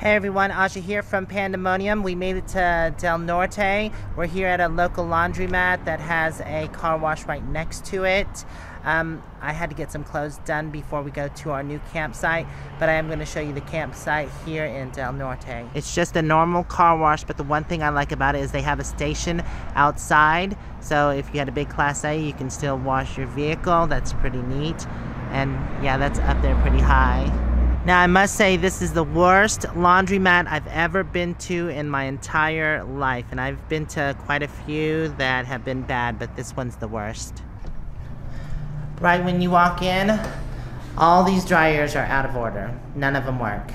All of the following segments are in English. Hey everyone, Aja here from Pandemonium. We made it to Del Norte. We're here at a local laundromat that has a car wash right next to it. I had to get some clothes done before we go to our new campsite, but I am going to show you the campsite here in Del Norte. It's just a normal car wash, but the one thing I like about it is they have a station outside. So if you had a big Class A, you can still wash your vehicle. That's pretty neat. And yeah, that's up there pretty high. Now I must say this is the worst laundromat I've ever been to in my entire life, and I've been to quite a few that have been bad, but this one's the worst. Right when you walk in, all these dryers are out of order. None of them work.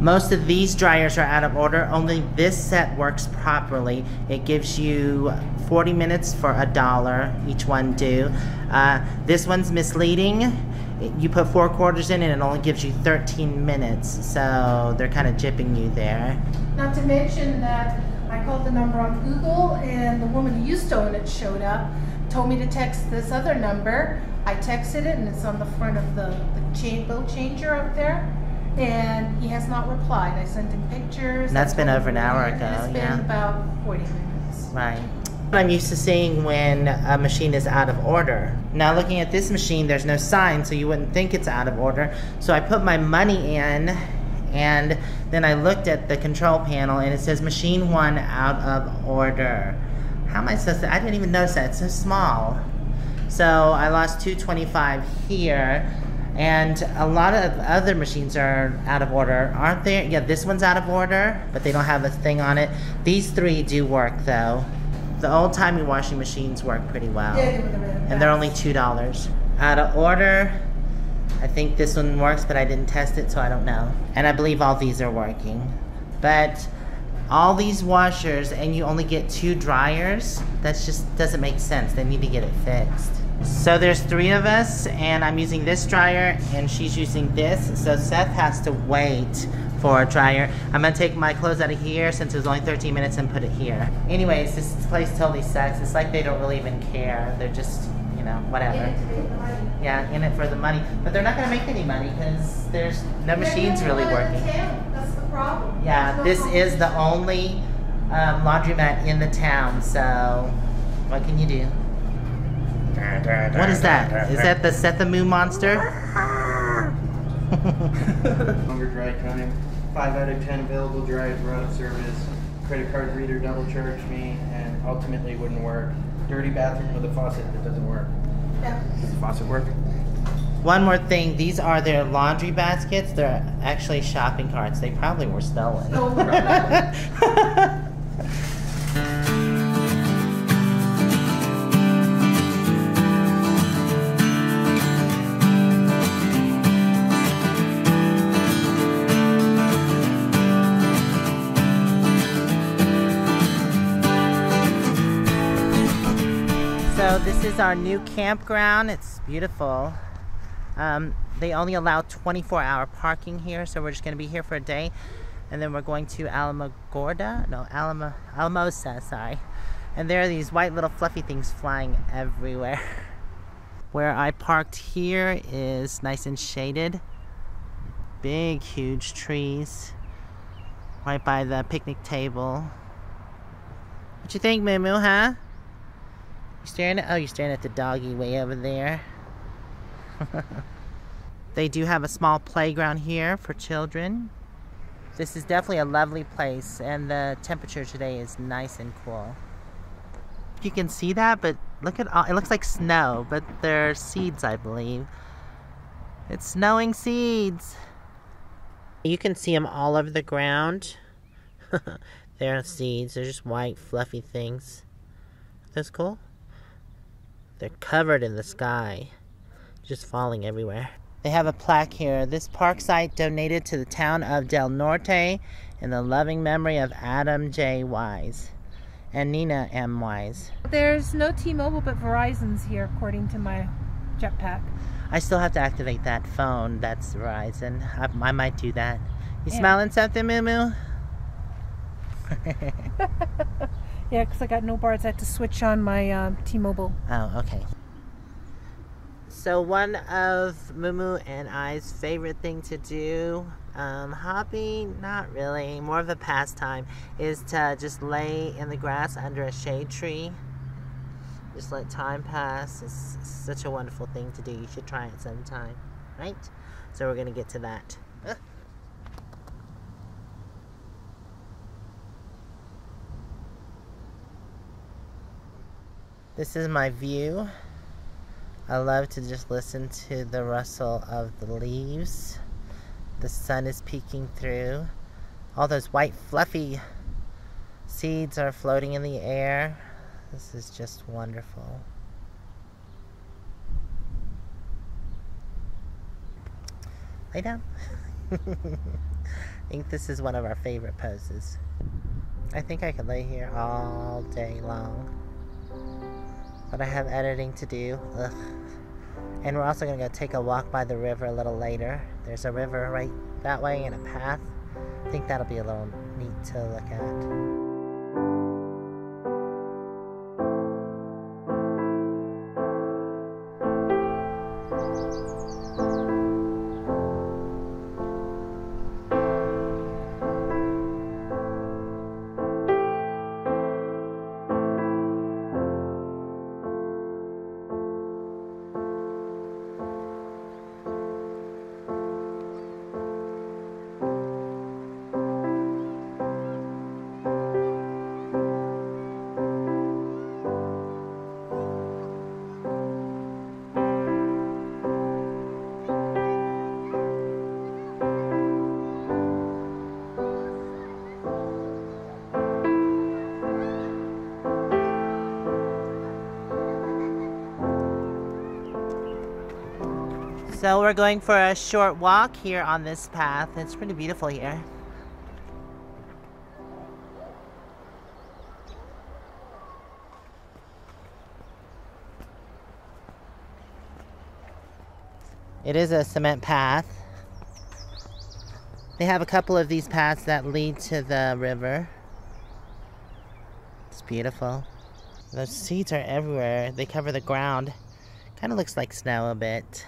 Most of these dryers are out of order, only this set works properly. It gives you 40 minutes for $1, each one due. This one's misleading. You put 4 quarters in and it only gives you 13 minutes, so they're kind of gypping you there. Not to mention that I called the number on Google and the woman who used to own it showed up, told me to text this other number. I texted it and it's on the front of the bill changer up there, and he has not replied. I sent him pictures. And that's been over an hour ago. It's been about 40 minutes. Right. I'm used to seeing when a machine is out of order. Now looking at this machine, there's no sign, so you wouldn't think it's out of order. So I put my money in, and then I looked at the control panel, and it says machine 1 out of order. How am I supposed to? I didn't even notice that. It's so small. So I lost $2.25 here, and a lot of other machines are out of order, aren't there? Yeah, this one's out of order, but they don't have a thing on it. These three do work though. The old-timey washing machines work pretty well. Yeah, and they're only $2. Out of order, I think this one works, but I didn't test it, so I don't know. And I believe all these are working. But all these washers, and you only get 2 dryers, that just doesn't make sense. They need to get it fixed. So there's 3 of us, and I'm using this dryer, and she's using this, so Seth has to wait for a dryer. I'm gonna take my clothes out of here since it was only 13 minutes and put it here. Anyways, this place totally sucks. It's like they don't really even care. They're just, you know, whatever. In it for the money. Yeah, in it for the money. But they're not gonna make any money because there's no machines really working. That's the problem. Yeah, this is the only laundromat in the town, so what can you do? What is that? Is that the Sethamu monster? Longer dry time. 5 out of 10 available dryers were out of service. Credit card reader double charged me and ultimately wouldn't work. Dirty bathroom with a faucet that doesn't work. Yeah. Does the faucet work? One more thing, these are their laundry baskets. They're actually shopping carts. They probably were stolen. No, probably. So this is our new campground. It's beautiful. They only allow 24-hour parking here, so we're just going to be here for a day, and then we're going to Alamosa, sorry. And there are these white little fluffy things flying everywhere. Where I parked here is nice and shaded. Big, huge trees right by the picnic table. What you think, Moo, huh? You staring at? Oh, you're staring at the doggy way over there. They do have a small playground here for children. This is definitely a lovely place, and the temperature today is nice and cool. You can see that, but look at all, it looks like snow, but they're seeds, I believe. It's snowing seeds. You can see them all over the ground. They're seeds. They're just white, fluffy things. That's cool. They're covered in the sky, just falling everywhere. They have a plaque here. This park site donated to the town of Del Norte in the loving memory of Adam J. Wise and Nina M. Wise. There's no T-Mobile, but Verizon's here, according to my jetpack. I still have to activate that phone. That's Verizon. I might do that. You smiling something, Moo Moo? Yeah, because I got no bars. I had to switch on my T-Mobile. Oh, okay. So one of Moo Moo and I's favorite thing to do Hobby, not really, more of a pastime, is to just lay in the grass under a shade tree. Just let time pass. It's such a wonderful thing to do. You should try it sometime, right? So we're going to get to that. This is my view. I love to just listen to the rustle of the leaves. The sun is peeking through. All those white fluffy seeds are floating in the air. This is just wonderful. Lay down. I think this is one of our favorite poses. I think I could lay here all day long. But I have editing to do. Ugh. And we're also going to go take a walk by the river a little later. There's a river right that way and a path. I think that'll be a little neat to look at. So we're going for a short walk here on this path. It's pretty beautiful here. It is a cement path. They have a couple of these paths that lead to the river. It's beautiful. Those seeds are everywhere. They cover the ground. Kind of looks like snow a bit.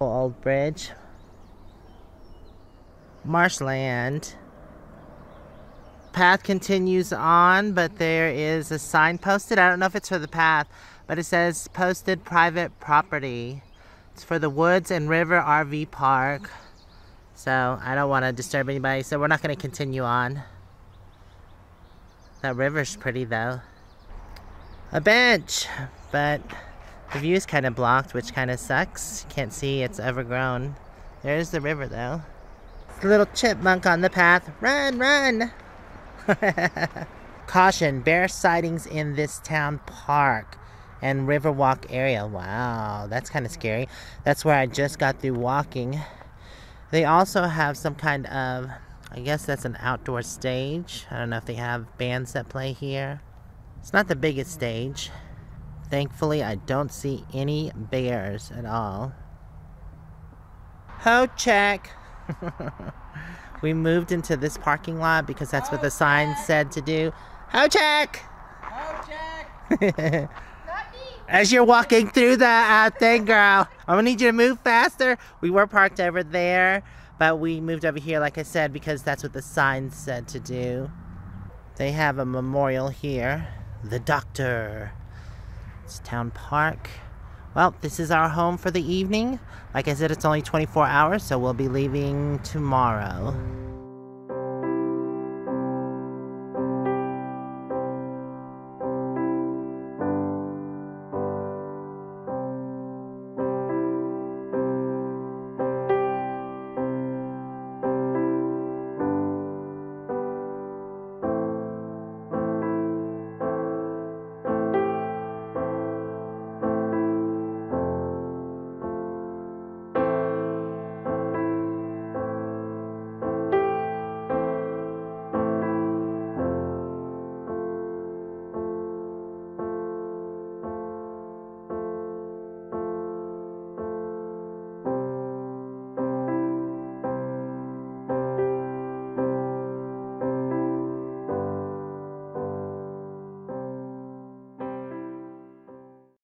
Old bridge, marshland. Path continues on, but there is a sign posted. I don't know if it's for the path, but it says posted private property. It's for the Woods and River RV Park. So I don't want to disturb anybody, so we're not going to continue on. That river's pretty though. A bench, but the view is kind of blocked, which kind of sucks. Can't see, it's overgrown. There's the river though. It's a little chipmunk on the path. Run, run! Caution, bear sightings in this town park and riverwalk area. Wow, that's kind of scary. That's where I just got through walking. They also have some kind of, I guess that's an outdoor stage. I don't know if they have bands that play here. It's not the biggest stage. Thankfully, I don't see any bears at all. Ho check! We moved into this parking lot because that's what the sign said to do. Ho check! Ho check! As you're walking through that thing, girl, I'm gonna need you to move faster. We were parked over there, but we moved over here, like I said, because that's what the sign said to do. They have a memorial here. The Doctor. Town Park. Well, this is our home for the evening. Like I said, it's only 24 hours, so we'll be leaving tomorrow.